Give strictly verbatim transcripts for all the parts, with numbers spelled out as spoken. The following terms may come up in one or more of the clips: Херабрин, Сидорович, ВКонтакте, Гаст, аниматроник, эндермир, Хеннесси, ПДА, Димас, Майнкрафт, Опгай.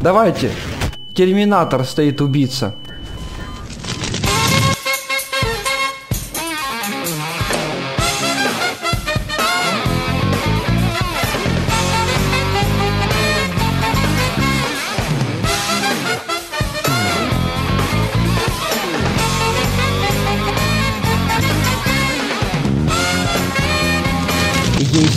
Давайте. Терминатор стоит убийца.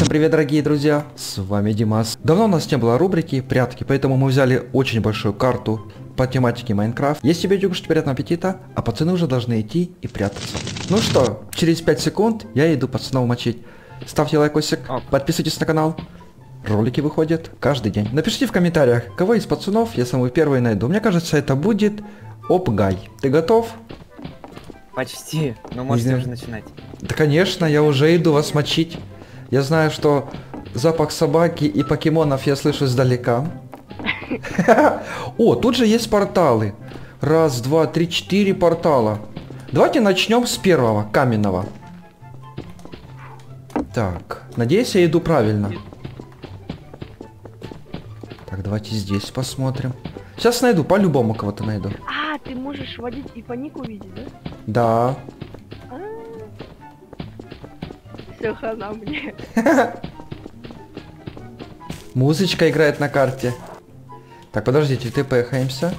Привет, дорогие друзья, с вами Димас. Давно у нас не было рубрики прятки, поэтому мы взяли очень большую карту по тематике Майнкрафт. Если тебе дюк, что приятного аппетита, а пацаны уже должны идти и прятаться. Ну что, через пять секунд я иду пацанов мочить. Ставьте лайкосик, подписывайтесь на канал. Ролики выходят каждый день. Напишите в комментариях, кого из пацанов я самый первый найду. Мне кажется, это будет Опгай. Ты готов? Почти, но можете уже начинать. Да конечно, я уже иду вас мочить. Я знаю, что запах собаки и покемонов я слышу издалека. О, тут же есть порталы. Раз, два, три, четыре портала. Давайте начнем с первого, каменного. Так, надеюсь, я иду правильно. Так, давайте здесь посмотрим. Сейчас найду, по-любому кого-то найду. А, ты можешь водить и по нику видеть, да? Да. Хана мне. Музычка играет на карте. Так, подождите, ты поехаемся.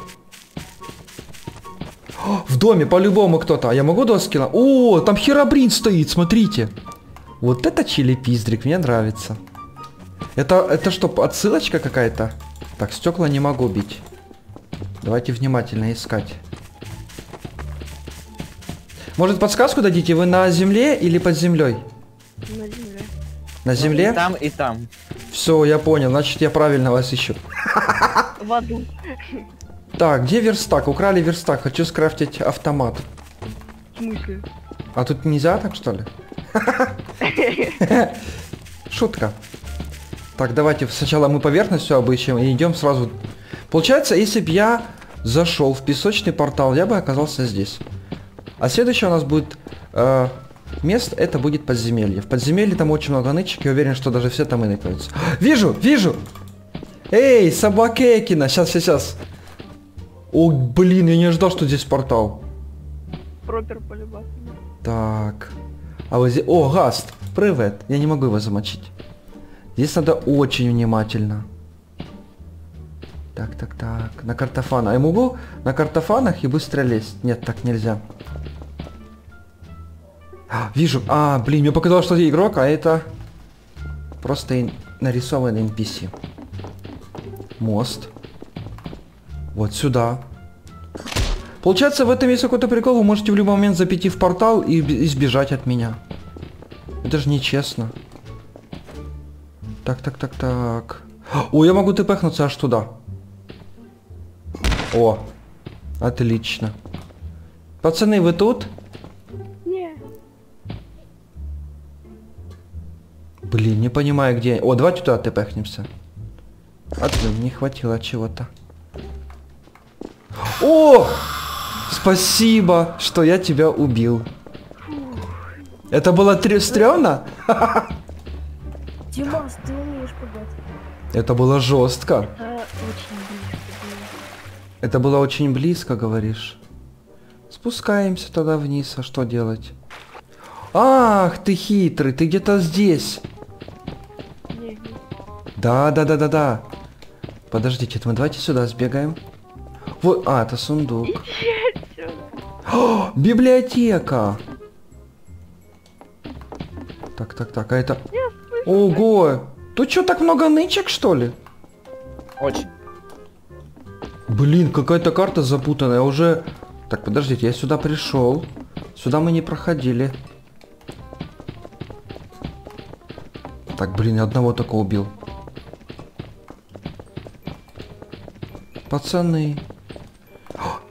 О, в доме по-любому кто-то. А я могу доски? На... О, там херабрин стоит, смотрите. Вот это чили-пиздрик, мне нравится. Это, это что, отсылочка какая-то? Так, стекла не могу бить. Давайте внимательно искать. Может, подсказку дадите? Вы на земле или под землей? На земле. На земле? И там, и там. Все, я понял. Значит, я правильно вас ищу. В аду. Так, где верстак? Украли верстак. Хочу скрафтить автомат. В смысле? А тут нельзя так, что ли? Шутка. Так, давайте сначала мы поверхность все обыщем и идем сразу. Получается, если бы я зашел в песочный портал, я бы оказался здесь. А следующее у нас будет... Э Место это будет подземелье. В подземелье там очень много нычек, я уверен, что даже все там и ныкаются. Вижу, вижу! Эй, собакекина! Сейчас, сейчас. О, блин, я не ожидал, что здесь портал. Пропер полюбас. Так. А вот здесь... О, Гаст! Привет! Я не могу его замочить. Здесь надо очень внимательно. Так, так, так. На картофана. Я могу на картофанах и быстро лезть. Нет, так нельзя. А, вижу. А, блин, мне показалось, что это игрок, а это просто нарисованный эн пи си. Мост. Вот сюда. Получается, в этом есть какой-то прикол. Вы можете в любой момент запить в портал и избежать от меня. Это же нечестно. Так, так, так, так. О, я могу тпхнуться аж туда. О, отлично. Пацаны, вы тут? Блин, не понимаю, где... О, давайте туда отпэхнемся. А ты, не хватило чего-то. О! Спасибо, что я тебя убил. Это было три... стрёмно? Димас, ты умеешь пугать. Это было жестко. Это было очень близко, говоришь. Спускаемся тогда вниз, а что делать? Ах, ты хитрый, ты где-то здесь. Да, да, да, да, да. Подождите, мы давайте сюда сбегаем. Вот, а, это сундук. О, библиотека. Так, так, так, а это... Ого, тут что, так много нычек, что ли? Очень. Блин, какая-то карта запутанная уже. Так, подождите, я сюда пришел. Сюда мы не проходили. Так, блин, одного только убил. Пацаны.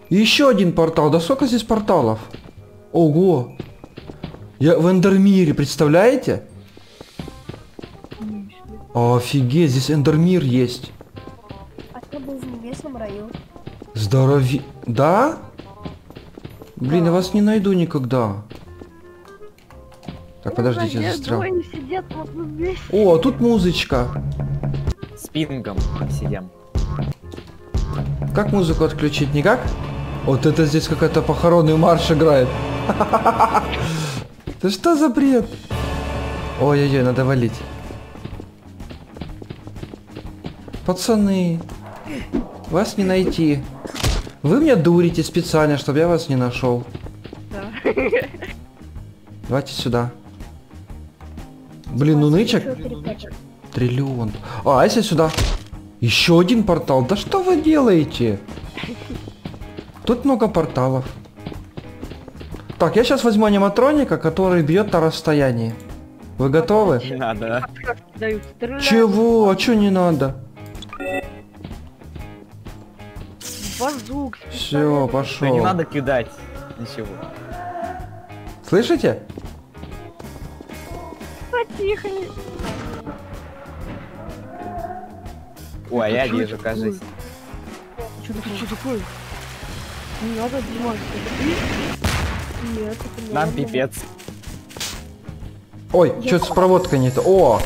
Еще один портал. Да сколько здесь порталов? Ого. Я в эндермире, представляете? Офигеть, здесь эндермир есть. А ты был в небесном раю. Здорови... Да? Блин, да. Я вас не найду никогда. Так, ну, подождите, я застрял. Сидят, вот, о, тут музычка. С пингом сидим. Как музыку отключить? Никак? Вот это здесь какая-то похоронный марш играет. Да что за бред? Ой-ой-ой, надо валить. Пацаны, вас не найти. Вы меня дурите специально, чтобы я вас не нашел. Да. Давайте сюда. Блин, ну нычек. Триллион. А, а если сюда? Еще один портал. Да что вы делаете? Тут много порталов. Так, я сейчас возьму аниматроника, который бьет на расстоянии. Вы готовы? Не надо. Чего? А чё не надо? Базук. Все, пошел. Не надо кидать ничего. Слышите? Потихоньку. Ой, это я вижу, кажись. Что такое? Что такое? Не надо, Димас. Нет, это не нам надо. Пипец. Ой, я... что-то с проводкой не то. О!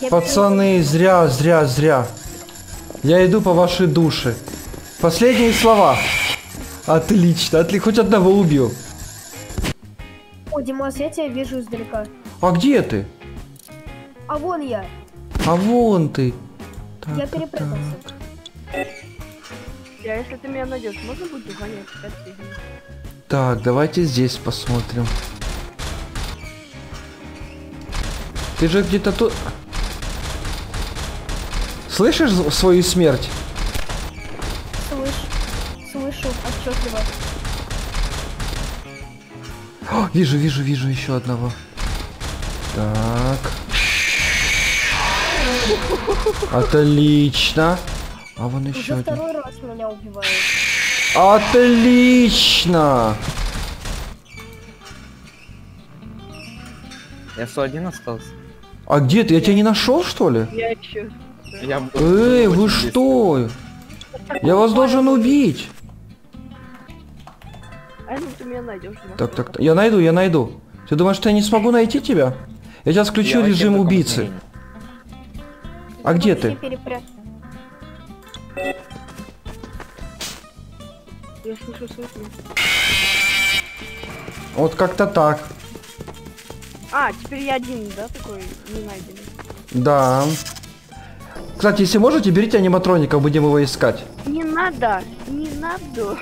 Я Пацаны, перейду. зря, зря, зря. Я иду по вашей душе. Последние слова. Отлично, отли... хоть одного убил. О, Димас, я тебя вижу издалека. А где ты? А вон я. А вон ты. Так, я перепрыгнулся. Я, если ты меня найдешь, можно будет угонять? Так, давайте здесь посмотрим. Ты же где-то тут... Слышишь свою смерть? Слышу. Слышу отчетливо. О, вижу, вижу, вижу еще одного. Так. Отлично. А вон еще один. Второй раз меня убивают. Отлично. Я все один остался. А где ты? Я тебя не нашел, что ли? Я еще. Я... Эй, вы что? Я вас должен убить. А ну ты меня найдешь. Так, так, так. Я найду, я найду. Ты думаешь, что я не смогу найти тебя? Я сейчас включу режим убийцы. А где ты? Я слышу, слышу. Вот как-то так. А, теперь я один, да, такой не найденный? Да. Кстати, если можете, берите аниматроника, будем его искать. Не надо, не надо.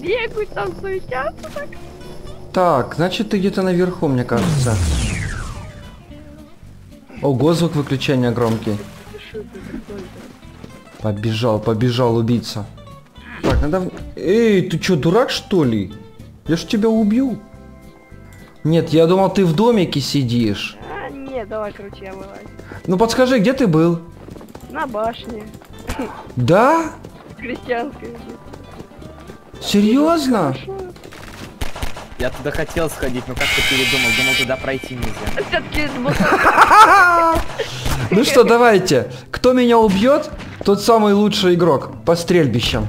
Бегают там, суетятся так. Так, значит, ты где-то наверху, мне кажется. Ого, звук выключения громкий. Побежал, побежал убийца. Так, надо... Эй, ты чё, дурак, что ли? Я ж тебя убью. Нет, я думал, ты в домике сидишь. А, нет, давай, короче, я вылазь. Ну подскажи, где ты был? На башне. Да? Крестьянская. Серьезно? Я туда хотел сходить, но как ты передумал, думал, туда пройти нельзя. Ну что, давайте. Кто меня убьет, тот самый лучший игрок по стрельбищам.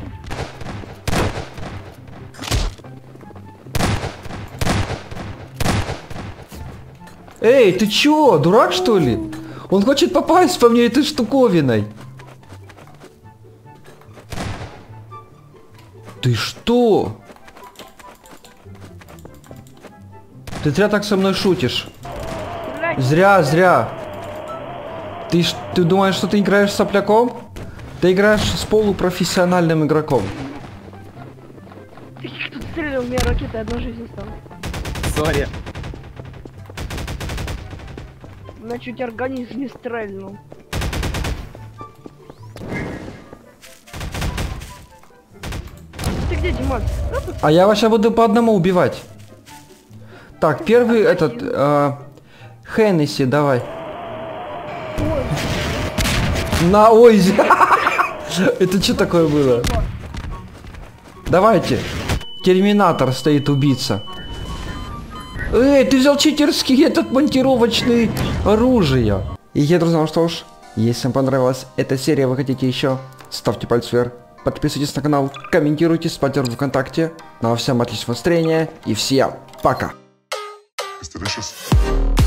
Эй, ты чё, дурак, что ли? Он хочет попасть по мне этой штуковиной. Ты что? Ты зря так со мной шутишь. Зря, зря. Ты, ты думаешь, что ты играешь с сопляком? Ты играешь с полупрофессиональным игроком. Ты кто-то стрелял, у меня ракета, одна жизнь стала. Сори. На чуть организм не стрельнул. Ты где, Димас? А я вообще буду по одному убивать. Так, первый этот, э, Хеннесси, давай. Ой. На, ой, это что такое было? Давайте. Терминатор стоит, убийца. Эй, ты взял читерский этот монтировочный оружие. И я, друзья, ну что ж, если вам понравилась эта серия, вы хотите еще, ставьте палец вверх. Подписывайтесь на канал, комментируйте, спонсор ВКонтакте. Ну а всем отличного настроения и всем пока. It's delicious.